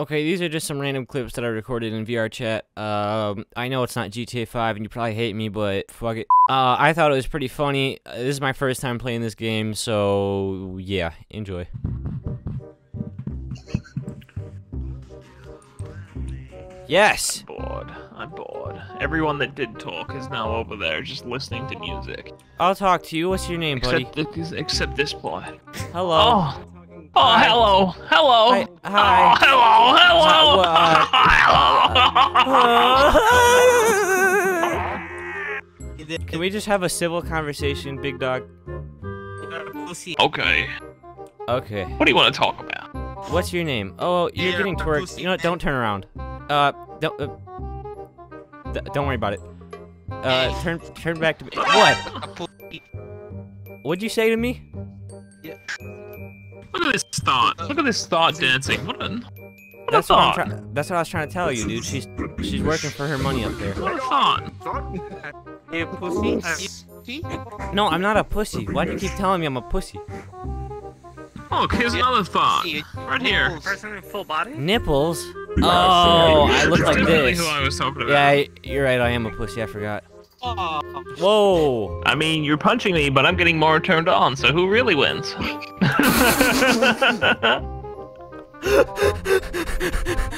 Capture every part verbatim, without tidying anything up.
Okay, these are just some random clips that I recorded in VRChat. Um, I know it's not G T A five, and you probably hate me, but fuck it. Uh, I thought it was pretty funny. Uh, this is my first time playing this game, so yeah, enjoy. Yes! I'm bored. I'm bored. Everyone that did talk is now over there, just listening to music. I'll talk to you. What's your name, buddy? Except this, except this boy. Hello. Oh. Oh, hi. Hello! Hello! Hi! Hi. Oh, hello! Hello! Uh, hello! Can we just have a civil conversation, big dog? Okay. Okay. What do you want to talk about? What's your name? Oh, you're getting twerked. You know what? Don't turn around. Uh, don't. Uh, don't worry about it. Uh, turn, turn back to me. What? What'd you say to me? Yeah. Look at this thought. Look at this thought dancing. What a, what that's a thought. What I'm that's what I was trying to tell you, dude. She's she's working for her money up there. What a thought. You pussy? No, I'm not a pussy. Why do you keep telling me I'm a pussy? Look, here's another thought. Right here. Full body? Nipples? Oh, I look like this. Who I was talking about. Yeah, you're right. I am a pussy. I forgot. Whoa. I mean, you're punching me, but I'm getting more turned on, so who really wins?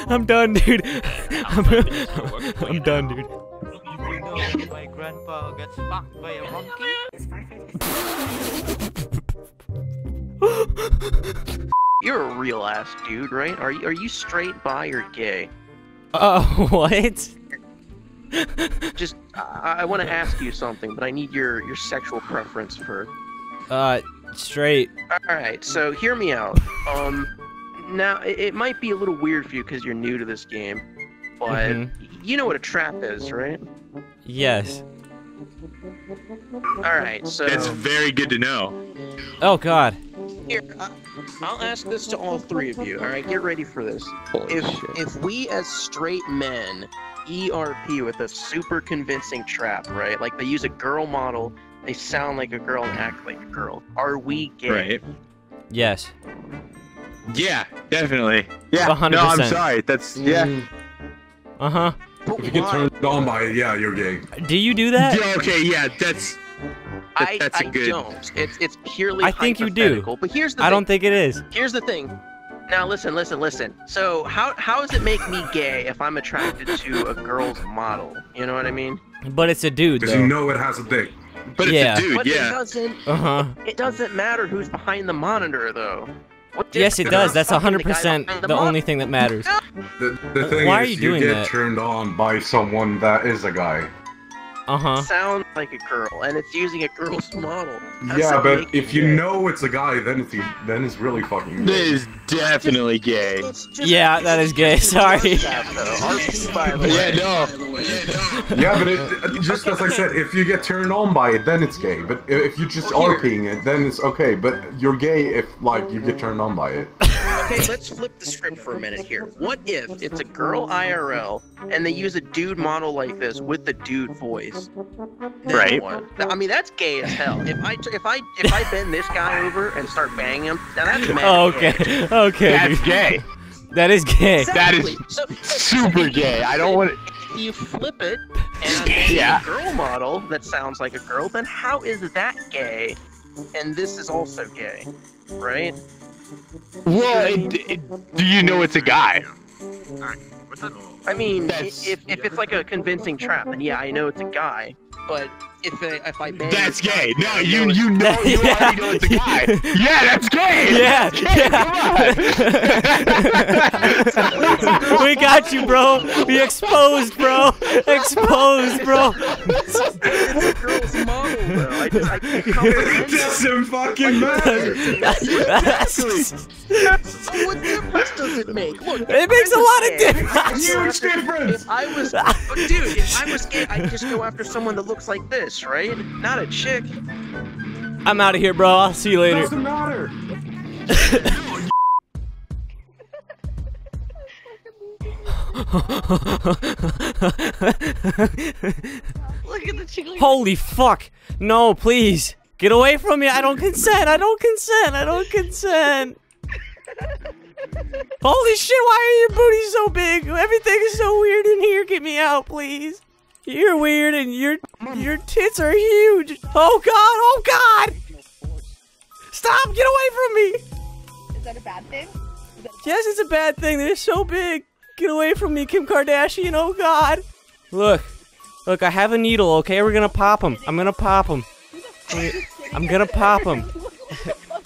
I'm done, dude. I'm, I'm done, dude. My grandpa gets fucked by a monkey. You're a real ass dude, right? Are you, are you straight, bi, or gay? Uh, what? Just, I, I want to ask you something, but I need your, your sexual preference for... Uh, straight. Alright, so hear me out. Um, now, it, it might be a little weird for you because you're new to this game, but mm-hmm. You know what a trap is, right? Yes. Alright, so... That's very good to know. Oh, God. Here, I, I'll ask this to all three of you, alright? Get ready for this. Holy if shit. If we as straight men... E R P with a super convincing trap, right? Like they use a girl model, they sound like a girl and act like a girl. Are we gay? Right. Yes. Yeah, definitely. Yeah. one hundred percent. No, I'm sorry. That's yeah. Mm. Uh huh. But if you get turned on by it, yeah, you're gay. Do you do that? Yeah. Okay. Yeah. That's. That, I, that's I a good... don't. It's it's purely. I think you do. But here's the. I thing. don't think it is. Here's the thing. Now listen, listen, listen. So how how does it make me gay if I'm attracted to a girl's model? You know what I mean? But it's a dude, though. Because you know it has a dick. But yeah. It's a dude, but yeah. It doesn't, uh-huh. it, it doesn't matter who's behind the monitor, though. Yes, it does. That's one hundred percent the, the only thing that matters. The, the thing Why is, are you, doing you get that? turned on by someone that is a guy. Uh-huh. It sounds like a girl, and it's using a girl's model. That's yeah, but if you gay. know it's a guy, then it's then it's really fucking. Gay. This is definitely just, gay. It's just, yeah, that is gay. Sorry. Yeah, no. Yeah, but it, just as I said, if you get turned on by it, then it's gay. But if you just are peeing it, then it's okay. But you're gay if like you get turned on by it. Okay, let's flip the script for a minute here. What if it's a girl I R L and they use a dude model like this with the dude voice? Then right. What? I mean, that's gay as hell. If I if I if I bend this guy over and start banging him, now that's mad. Oh, okay. Gay. Okay. That's gay. That is gay. Exactly. That is so, super gay. I don't want to. You flip it and yeah. a girl model that sounds like a girl. Then how is that gay? And this is also gay, right? Well, it, it, do you know it's a guy? I mean, that's, if, if it's like a convincing trap, then yeah, I know it's a guy. But if I, if I bang that's gay. No, you you know you yeah. already know it's a guy. Yeah, that's gay. Yeah, that's gay. Yeah. Come on. We got you, bro. We exposed, bro. Exposed, bro. It's a girl's model, bro. I just, I can't comprehend it. Doesn't fucking matter. Exactly. What difference does it make? Look, it makes a lot of difference. Huge difference. If I was, but dude, if I was gay, I'd just go after someone that looks like this, right? Not a chick. I'm out of here, bro. I'll see you later. It doesn't matter. Look at the chicken. Holy fuck! No, please get away from me. I don't consent. I don't consent. I don't consent. Holy shit, why are your booties so big? Everything is so weird in here. Get me out, please. You're weird and your your tits are huge. Oh god, oh god! Stop, get away from me! Is that a bad thing? Is that yes, it's a bad thing. They're so big. Get away from me, Kim Kardashian, oh god. Look, look, I have a needle, okay? We're gonna pop him. I'm gonna pop him. I'm gonna pop him.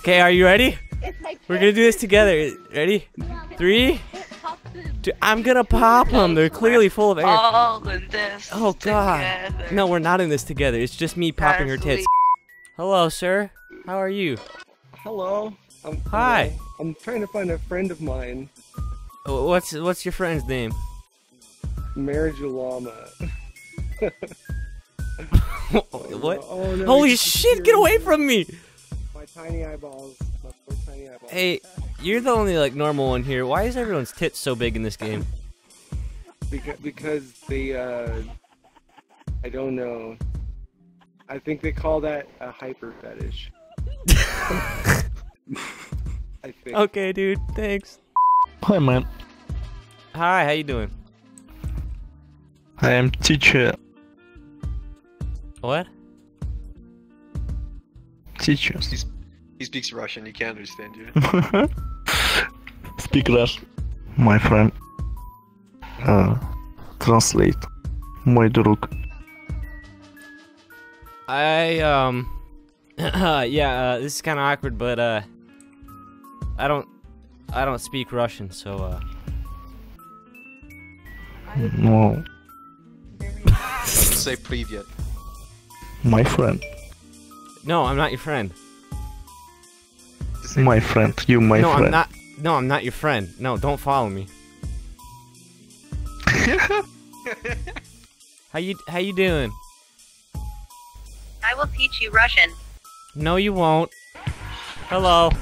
Okay, are you ready? We're gonna do this together. Ready? Three, two, I'm gonna pop them. They're clearly full of air. All in this oh god. Together. No, we're not in this together. It's just me popping her tits. Hello, sir. How are you? Hello. I'm Hi. Hello. I'm trying to find a friend of mine. What's what's your friend's name? Marriageulama. What? Oh, no, holy shit! Get away from me! My tiny eyeballs. My tiny eyeballs. Hey, you're the only like normal one here. Why is everyone's tits so big in this game? Because, because they, uh, I don't know. I think they call that a hyper fetish. I think. Okay, dude. Thanks. Hi, man. Hi. How you doing? I am teacher. What? Teacher. He's, he speaks Russian, he can't understand you. Speak Russian. My friend. Uh, translate. Мой друг. I, um... yeah, uh, this is kind of awkward, but, uh... I don't... I don't speak Russian, so, uh... No. I say привет. My friend. No, I'm not your friend. My friend, you my no, friend. No, I'm not. No, I'm not your friend. No, don't follow me. How you How you doing? I will teach you Russian. No, you won't. Hello.